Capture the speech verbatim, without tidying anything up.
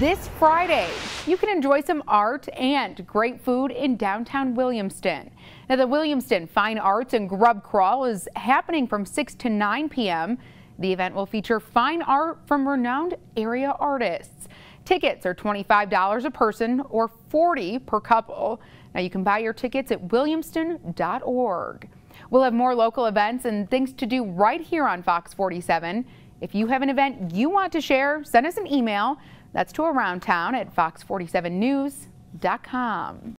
This Friday, you can enjoy some art and great food in downtown Williamston. Now, the Williamston Fine Arts and Grub Crawl is happening from six to nine p m The event will feature fine art from renowned area artists. Tickets are twenty-five dollars a person or forty dollars per couple. Now, you can buy your tickets at Williamston dot org. We'll have more local events and things to do right here on Fox forty-seven. If you have an event you want to share, send us an email. That's to aroundtown at fox forty-seven news dot com.